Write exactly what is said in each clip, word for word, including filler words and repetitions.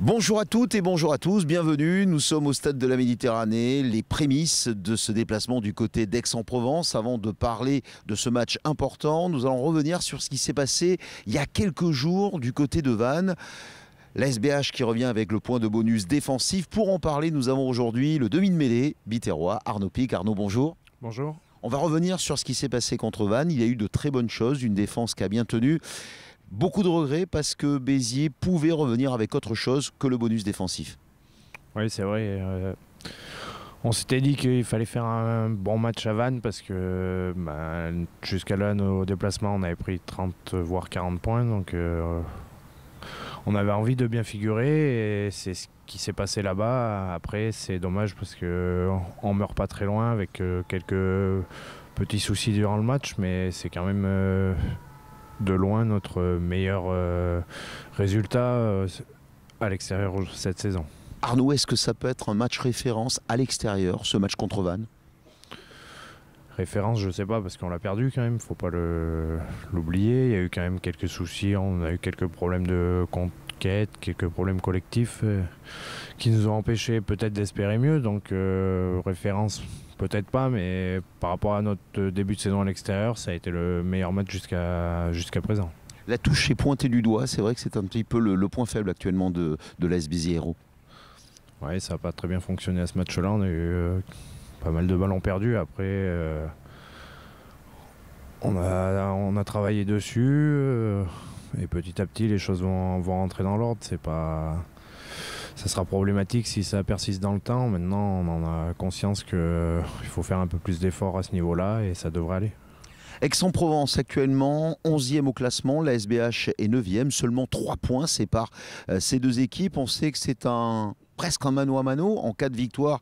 Bonjour à toutes et bonjour à tous, bienvenue, nous sommes au Stade de la Méditerranée, les prémices de ce déplacement du côté d'Aix-en-Provence. Avant de parler de ce match important, nous allons revenir sur ce qui s'est passé il y a quelques jours du côté de Vannes. L'A S B H qui revient avec le point de bonus défensif. Pour en parler, nous avons aujourd'hui le demi de mêlée biterrois, Arnaud Pic. Arnaud, bonjour. Bonjour. On va revenir sur ce qui s'est passé contre Vannes, il y a eu de très bonnes choses, une défense qui a bien tenu. Beaucoup de regrets parce que Béziers pouvait revenir avec autre chose que le bonus défensif. Oui, c'est vrai. Euh, on s'était dit qu'il fallait faire un bon match à Vannes parce que bah, jusqu'à là, nos déplacements, on avait pris trente voire quarante points. Donc euh, on avait envie de bien figurer et c'est ce qui s'est passé là-bas. Après, c'est dommage parce qu'on ne meurt pas très loin avec quelques petits soucis durant le match, mais c'est quand même... Euh, de loin notre meilleur euh, résultat euh, à l'extérieur cette saison. Arnaud, est-ce que ça peut être un match référence à l'extérieur, ce match contre Vannes? Référence, je ne sais pas, parce qu'on l'a perdu quand même, il ne faut pas l'oublier. Il y a eu quand même quelques soucis, on a eu quelques problèmes de conquête, quelques problèmes collectifs euh, qui nous ont empêchés peut-être d'espérer mieux. Donc euh, référence... peut-être pas, mais par rapport à notre début de saison à l'extérieur, ça a été le meilleur match jusqu'à jusqu'à présent. La touche est pointée du doigt, c'est vrai que c'est un petit peu le, le point faible actuellement de, de l'A S Béziers Hérault. Oui, ça n'a pas très bien fonctionné à ce match-là, on a eu euh, pas mal de ballons perdus. Après, euh, on, a, on a travaillé dessus, euh, et petit à petit, les choses vont, vont rentrer dans l'ordre, c'est pas... Ça sera problématique si ça persiste dans le temps. Maintenant, on en a conscience qu'il euh, faut faire un peu plus d'efforts à ce niveau-là et ça devrait aller. Aix-en-Provence actuellement, onzième au classement. La S B H est neuvième. Seulement trois points séparent euh, ces deux équipes. On sait que c'est un, presque un mano à mano. En cas de victoire,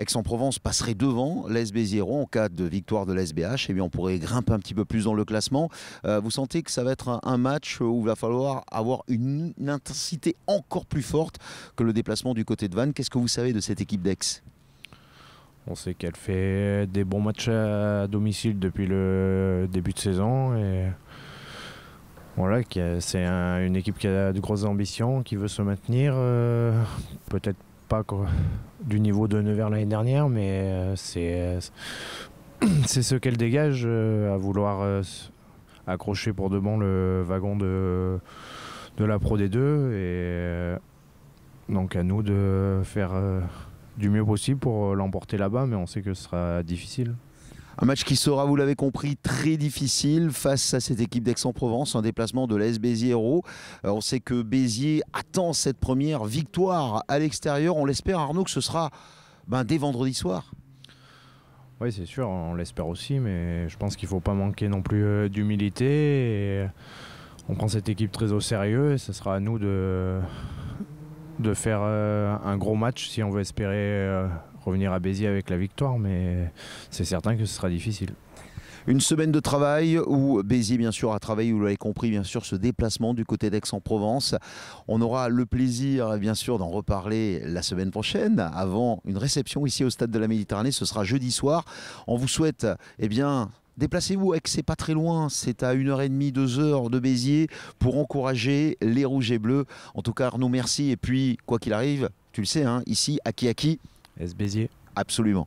Aix-en-Provence passerait devant l'A S Béziers Hérault. En cas de victoire de la S B H, eh bien, on pourrait grimper un petit peu plus dans le classement. Euh, vous sentez que ça va être un, un match où il va falloir avoir une, une intensité encore plus forte que le déplacement du côté de Vannes. Qu'est-ce que vous savez de cette équipe d'Aix? On sait qu'elle fait des bons matchs à domicile depuis le début de saison. Et voilà, c'est un, une équipe qui a de grosses ambitions, qui veut se maintenir, euh, peut-être pas quoi, du niveau de Nevers l'année dernière, mais c'est ce qu'elle dégage à vouloir accrocher pour de bon le wagon de, de la Pro D deux. Et donc à nous de faire du mieux possible pour l'emporter là-bas, mais on sait que ce sera difficile. Un match qui sera, vous l'avez compris, très difficile face à cette équipe d'Aix-en-Provence, un déplacement de l'A S Béziers Hérault. On sait que Béziers attend cette première victoire à l'extérieur. On l'espère, Arnaud, que ce sera ben, dès vendredi soir. Oui, c'est sûr, on l'espère aussi, mais je pense qu'il ne faut pas manquer non plus d'humilité. On prend cette équipe très au sérieux et ce sera à nous de, de faire un gros match si on veut espérer... revenir à Béziers avec la victoire, mais c'est certain que ce sera difficile. Une semaine de travail où Béziers, bien sûr, a travaillé, vous l'avez compris, bien sûr, ce déplacement du côté d'Aix-en-Provence. On aura le plaisir, bien sûr, d'en reparler la semaine prochaine, avant une réception ici au Stade de la Méditerranée. Ce sera jeudi soir. On vous souhaite, eh bien... déplacez-vous, Aix, c'est pas très loin, c'est à une heure trente, deux heures de Béziers pour encourager les rouges et bleus. En tout cas, Arnaud, merci. Et puis, quoi qu'il arrive, tu le sais, hein, ici, à qui à qui? Est-ce Béziers? Absolument.